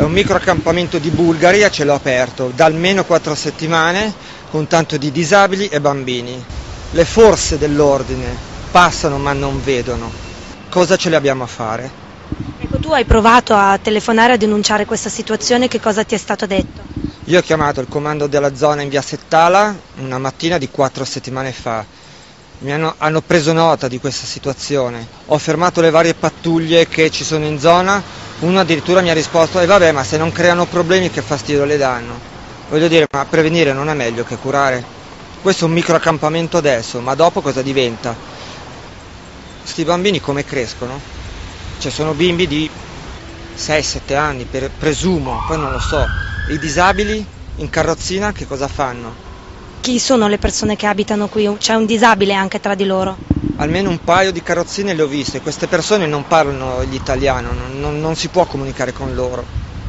è un microaccampamento di Bulgari a cielo aperto, da almeno 4 settimane, con tanto di disabili e bambini. Le forze dell'ordine passano ma non vedono. Cosa ce le abbiamo a fare? Ecco, tu hai provato a telefonare a denunciare questa situazione, che cosa ti è stato detto? Io ho chiamato il comando della zona in via Settala una mattina di 4 settimane fa. Mi hanno preso nota di questa situazione, ho fermato le varie pattuglie che ci sono in zona, uno addirittura mi ha risposto: vabbè, ma se non creano problemi che fastidio le danno. Voglio dire, ma prevenire non è meglio che curare? Questo è un microaccampamento adesso, ma dopo cosa diventa? Sti bambini come crescono? Cioè, sono bimbi di 6-7 anni, presumo, poi non lo so. I disabili in carrozzina che cosa fanno? Chi sono le persone che abitano qui? C'è un disabile anche tra di loro? Almeno un paio di carrozzine le ho viste. Queste persone non parlano l'italiano, non si può comunicare con loro.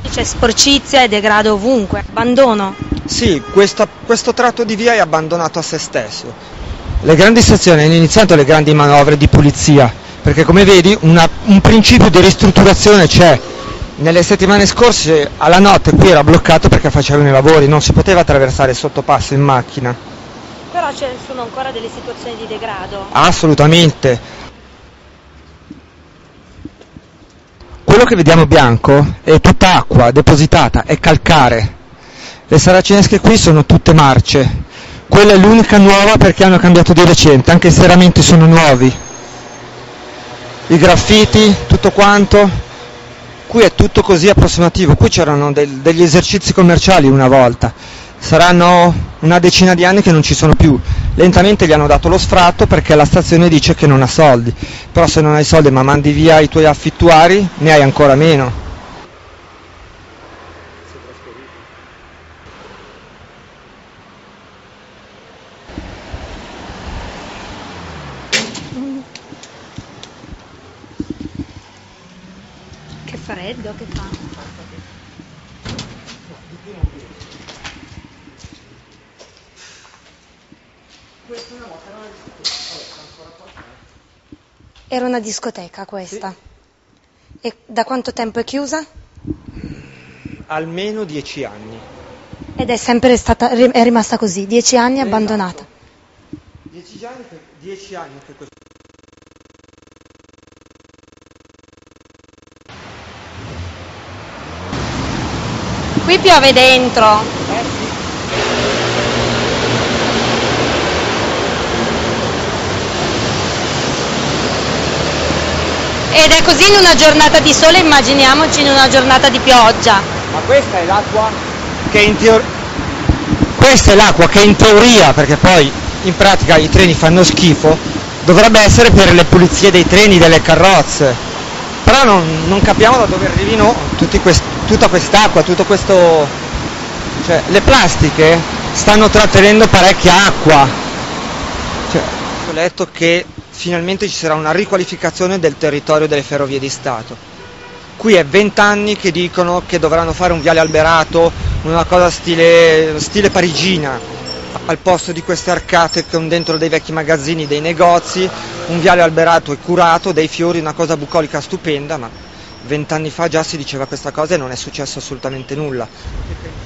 C'è sporcizia e degrado ovunque, abbandono? Sì, questo tratto di via è abbandonato a se stesso. Le grandi sezioni hanno iniziato le grandi manovre di pulizia, perché come vedi un principio di ristrutturazione c'è. Nelle settimane scorse alla notte qui era bloccato perché facevano i lavori, non si poteva attraversare il sottopasso in macchina. Però ci sono ancora delle situazioni di degrado? Assolutamente. Quello che vediamo bianco è tutta acqua depositata, è calcare. Le saracinesche qui sono tutte marce. Quella è l'unica nuova perché hanno cambiato di recente, anche i serramenti sono nuovi. I graffiti, tutto quanto. Qui è tutto così approssimativo, qui c'erano degli esercizi commerciali una volta, saranno una decina di anni che non ci sono più. Lentamente gli hanno dato lo sfratto perché la stazione dice che non ha soldi, però se non hai soldi ma mandi via i tuoi affittuari, ne hai ancora meno. Che freddo che fa. Era una discoteca questa? Sì. E da quanto tempo è chiusa? Almeno 10 anni. Ed è sempre stata, è rimasta così, 10 anni esatto. Abbandonata. 10 anni che questo. Qui piove dentro. Ed è così in una giornata di sole, immaginiamoci in una giornata di pioggia. Ma questa è l'acqua che in teoria, perché poi in pratica i treni fanno schifo, dovrebbe essere per le pulizie dei treni, delle carrozze. Però non capiamo da dove arrivino tutta quest'acqua, tutto questo. Cioè, le plastiche stanno trattenendo parecchia acqua. Cioè, ho letto che finalmente ci sarà una riqualificazione del territorio delle Ferrovie di Stato. Qui è 20 anni che dicono che dovranno fare un viale alberato, una cosa stile parigina, al posto di queste arcate con dentro dei vecchi magazzini, dei negozi, un viale alberato e curato, dei fiori, una cosa bucolica stupenda, ma 20 anni fa già si diceva questa cosa e non è successo assolutamente nulla.